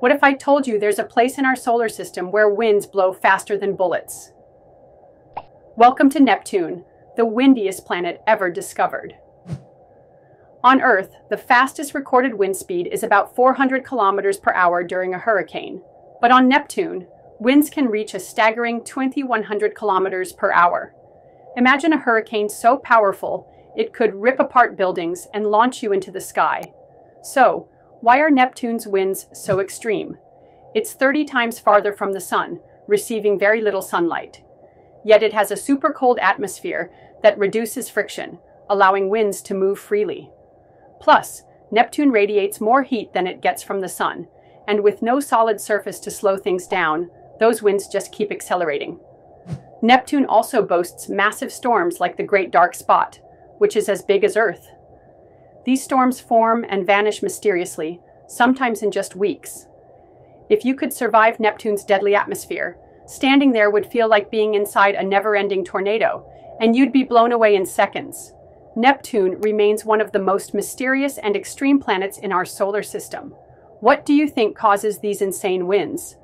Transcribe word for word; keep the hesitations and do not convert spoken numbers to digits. What if I told you there's a place in our solar system where winds blow faster than bullets? Welcome to Neptune, the windiest planet ever discovered. On Earth, the fastest recorded wind speed is about four hundred kilometers per hour during a hurricane. But on Neptune, winds can reach a staggering twenty-one hundred kilometers per hour. Imagine a hurricane so powerful it could rip apart buildings and launch you into the sky. So, why are Neptune's winds so extreme? It's thirty times farther from the sun, receiving very little sunlight. Yet it has a super cold atmosphere that reduces friction, allowing winds to move freely. Plus, Neptune radiates more heat than it gets from the sun, and with no solid surface to slow things down, those winds just keep accelerating. Neptune also boasts massive storms like the Great Dark Spot, which is as big as Earth. These storms form and vanish mysteriously, sometimes in just weeks. If you could survive Neptune's deadly atmosphere, standing there would feel like being inside a never-ending tornado, and you'd be blown away in seconds. Neptune remains one of the most mysterious and extreme planets in our solar system. What do you think causes these insane winds?